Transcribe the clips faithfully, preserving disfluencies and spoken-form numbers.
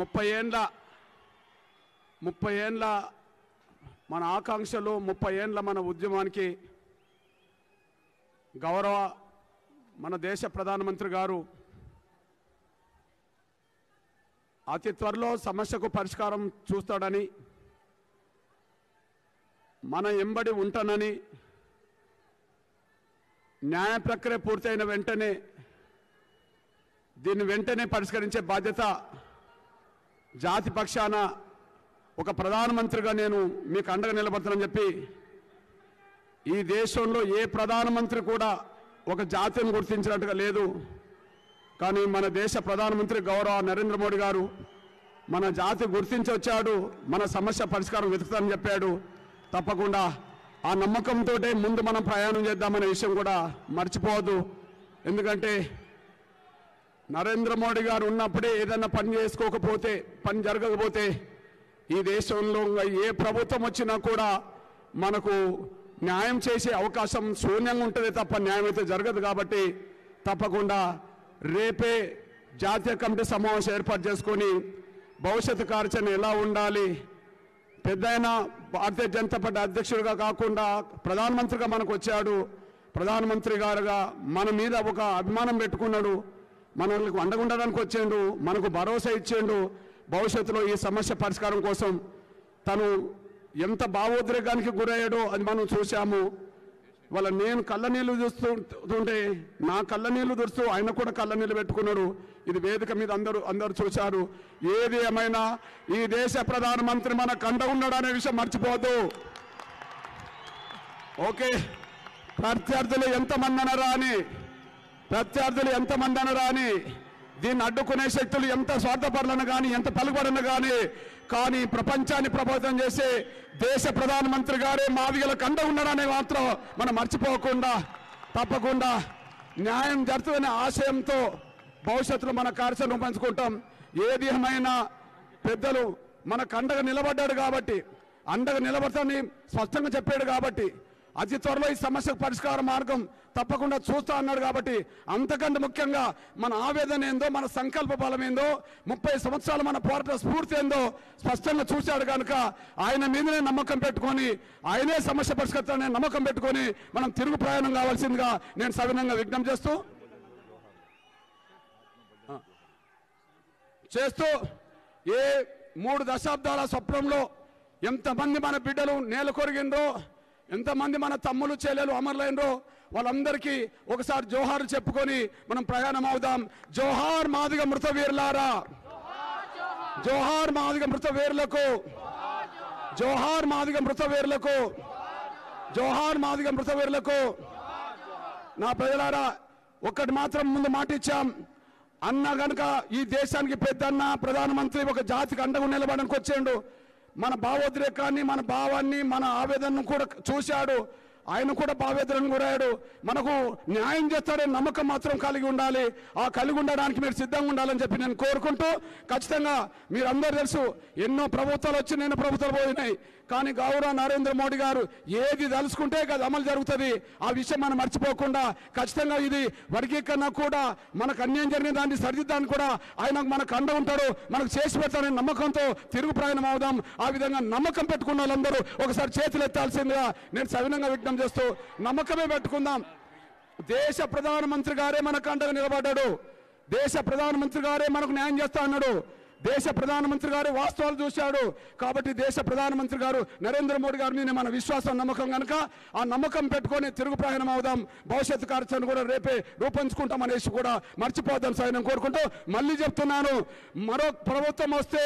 ముప్పై ఏండ్ల ముప్పై ఏండ్ల మన ఆకాంక్షలు ముప్పై ఏండ్ల మన ఉద్యమానికి గౌరవ మన దేశ ప్రధానమంత్రి గారు అతి త్వరలో సమస్యకు పరిష్కారం చూస్తాడని మన ఎంబడి ఉంటానని న్యాయ ప్రక్రియ పూర్తయిన వెంటనే దీని వెంటనే పరిష్కరించే బాధ్యత జాతి పక్షాన ఒక ప్రధానమంత్రిగా నేను మీకు అండగా నిలబడతానని చెప్పి ఈ దేశంలో ఏ ప్రధానమంత్రి కూడా ఒక జాతిని గుర్తించినట్టుగా లేదు. కానీ మన దేశ ప్రధానమంత్రి గౌరవ నరేంద్ర మోడీ గారు మన జాతి గుర్తించి వచ్చాడు, మన సమస్య పరిష్కారం వెతుకుతానని చెప్పాడు. తప్పకుండా ఆ నమ్మకంతో ముందు మనం ప్రయాణం చేద్దామనే విషయం కూడా మర్చిపోవద్దు. ఎందుకంటే నరేంద్ర మోడీ గారు ఉన్నప్పుడే ఏదైనా పని చేసుకోకపోతే, పని జరగకపోతే ఈ దేశంలో ఏ ప్రభుత్వం వచ్చినా కూడా మనకు న్యాయం చేసే అవకాశం శూన్యంగా ఉంటుంది తప్ప న్యాయం అయితే జరగదు. కాబట్టి తప్పకుండా రేపే జాతీయ కమిటీ సమావేశం ఏర్పాటు చేసుకొని భవిష్యత్తు కార్యాచరణ ఎలా ఉండాలి, పెద్ద ఆయన భారతీయ జనతా పార్టీ అధ్యక్షుడిగా కాకుండా ప్రధానమంత్రిగా మనకు వచ్చాడు, ప్రధానమంత్రి గారుగా మన మీద ఒక అభిమానం పెట్టుకున్నాడు, మనకు అండగుండడానికి వచ్చేండు, మనకు భరోసా ఇచ్చేండు. భవిష్యత్తులో ఈ సమస్య పరిష్కారం కోసం తను ఎంత భావోద్రేకానికి గురయ్యాడో అది మనం చూసాము. వాళ్ళ నేను కళ్ళ నీళ్లు చూస్తుంటే నా కళ్ళ నీళ్లు దురుస్తూ ఆయన కూడా కళ్ళ నీళ్లు పెట్టుకున్నాడు. ఇది వేదిక మీద అందరూ అందరూ చూశారు. ఏది ఏమైనా ఈ దేశ ప్రధానమంత్రి మన కండ ఉన్నాడు అనే విషయం మర్చిపోవద్దు. ఓకే, ప్రత్యర్థులు ఎంతమంది అనరా అని ప్రత్యర్థులు ఎంతమంది అనరా అని దీన్ని అడ్డుకునే శక్తులు ఎంత స్వార్థపరులను కానీ ఎంత పలుకుబడను కానీ కానీ ప్రపంచాన్ని ప్రభావితం చేసే దేశ ప్రధానమంత్రి గారే మాదిగల కండ ఉన్నాడనే మాత్రం మనం మర్చిపోకుండా తప్పకుండా న్యాయం జరుగుతుందనే ఆశయంతో భవిష్యత్తులో మన కార్యాచరణ రూపొందించుకుంటాం. ఏది ఏమైనా పెద్దలు మన కండగా నిలబడ్డాడు కాబట్టి, అండగా నిలబడతానని స్పష్టంగా చెప్పాడు కాబట్టి, అతి త్వరలో ఈ సమస్యకు పరిష్కార మార్గం తప్పకుండా చూస్తా అన్నాడు. కాబట్టి అంతకంటే ముఖ్యంగా మన ఆవేదన ఏందో, మన సంకల్ప బలం ఏందో, ముప్పై సంవత్సరాలు మన పోరాట స్ఫూర్తి ఏందో స్పష్టంగా చూశాడు కనుక ఆయన మీదనే నమ్మకం పెట్టుకొని, ఆయనే సమస్య పరిష్కర్తనే నమ్మకం పెట్టుకొని మనం తిరుగు ప్రయాణం కావాల్సిందిగా నేను సవినంగా విజ్ఞప్తి చేస్తూ చేస్తూ ఏ మూడు దశాబ్దాల స్వప్నంలో ఎంతమంది మన బిడ్డలు నేల కొరిగిందో, ఎంతమంది మన తమ్ములు చెల్లెలు అమరులైనరో వాళ్ళందరికీ ఒకసారి జోహార్ చెప్పుకొని మనం ప్రయాణం అవుదాం. జోహార్ మాదిగ మృత వీరులారా, జోహార్ మాదిగ మృత వీరులకు, జోహార్ మాదిగ మృత వీరులకు, జోహార్ మాదిగ మృత వీరులకు. నా ప్రజలారా, ఒక్కటి మాత్రం ముందు మాట ఇచ్చాం. అన్న గనుక ఈ దేశానికి పెద్దన్న ప్రధానమంత్రి ఒక జాతికి అండగా నిలబడడానికి వచ్చాడు. మన భావోద్రేకాన్ని, మన భావాన్ని, మన ఆవేదనను కూడా చూశాడు. ఆయన కూడా భావేదనను గురయ్యాడు. మనకు న్యాయం చేస్తాడనే నమ్మకం మాత్రం కలిగి ఉండాలి. ఆ కలిగి ఉండడానికి మీరు సిద్ధంగా ఉండాలని చెప్పి నేను కోరుకుంటూ, ఖచ్చితంగా మీరు అందరూ తెలుసు ఎన్నో ప్రభుత్వాలు వచ్చి నేను ప్రభుత్వాలు పోయినాయి, కానీ గౌరవ నరేంద్ర మోడీ గారు ఏది తలుచుకుంటే అది అమలు జరుగుతుంది. ఆ విషయం మనం మర్చిపోకుండా ఖచ్చితంగా ఇది వర్గీకరణ కూడా మనకు అన్యాయం జరిగిన దాన్ని సరిదిద్దాన్ని కూడా ఆయన మనకు అండ ఉంటాడు, మనకు చేసి పెడతాడనే నమ్మకంతో తిరుగు ప్రయాణం అవుదాం. ఆ విధంగా నమ్మకం పెట్టుకున్న వాళ్ళందరూ ఒకసారి చేతులు ఎత్తాల్సిందిగా నేను సవినంగా విజ్ఞప్తి చేస్తూ నమ్మకమే పెట్టుకుందాం. దేశ ప్రధానమంత్రి గారే మనకు అండగా నిలబడ్డాడు, దేశ ప్రధానమంత్రి గారే మనకు న్యాయం చేస్తా అన్నాడు, దేశ ప్రధానమంత్రి గారు వాస్తవాలు చూశాడు. కాబట్టి దేశ ప్రధానమంత్రి గారు నరేంద్ర మోడీ గారి మీద మన విశ్వాసం, నమ్మకం కనుక ఆ నమ్మకం పెట్టుకొని తిరుగు ప్రయాణం అవుదాం. భవిష్యత్తు కార్యాచరణ కూడా రేపే రూపొందించుకుంటాం అనేసి కూడా మర్చిపోద్దాం సార్ నేను కోరుకుంటూ. మళ్ళీ చెప్తున్నాను, మరో ప్రభుత్వం వస్తే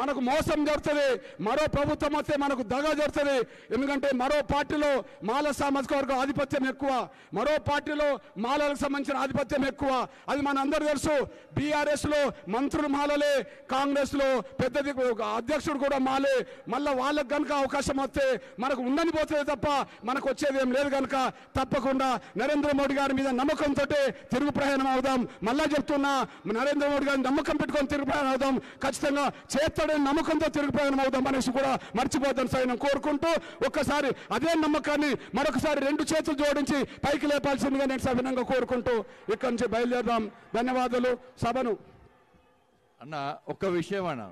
మనకు మోసం జరుగుతుంది, మరో ప్రభుత్వం వస్తే మనకు దగా జరుగుతుంది. ఎందుకంటే మరో పార్టీలో మాల సామాజిక వర్గం ఆధిపత్యం ఎక్కువ, మరో పార్టీలో మాలలకు సంబంధించిన ఆధిపత్యం ఎక్కువ. అది మన అందరూ తెలుసు. బీఆర్ఎస్లో మంత్రులు మాలలే, కాంగ్రెస్ లో పెద్దది అధ్యక్షుడు కూడా మాలే. మళ్ళీ వాళ్ళకు కనుక అవకాశం వస్తే మనకు ఉండని పోతుంది తప్ప మనకు వచ్చేది ఏం లేదు. కనుక తప్పకుండా నరేంద్ర మోడీ గారి మీద నమ్మకంతో తిరుగు ప్రయాణం అవుదాం. మళ్ళా చెప్తున్నా, నరేంద్ర మోడీ గారిని నమ్మకం పెట్టుకొని తిరుగు ప్రయాణం అవుదాం. ఖచ్చితంగా చేస్తాడని నమ్మకంతో తిరుగు ప్రయాణం అవుదాం అనేసి కూడా మర్చిపోద్దాం సార్ నేను కోరుకుంటూ, ఒక్కసారి అదే నమ్మకాన్ని మరొకసారి రెండు చేతులు జోడించి పైకి లేపాల్సిందిగా నేను సవినంగా కోరుకుంటూ ఇక్కడి నుంచి బయలుదేరదాం. ధన్యవాదాలు. సభను అన్న ఒక్క విషయం అన్న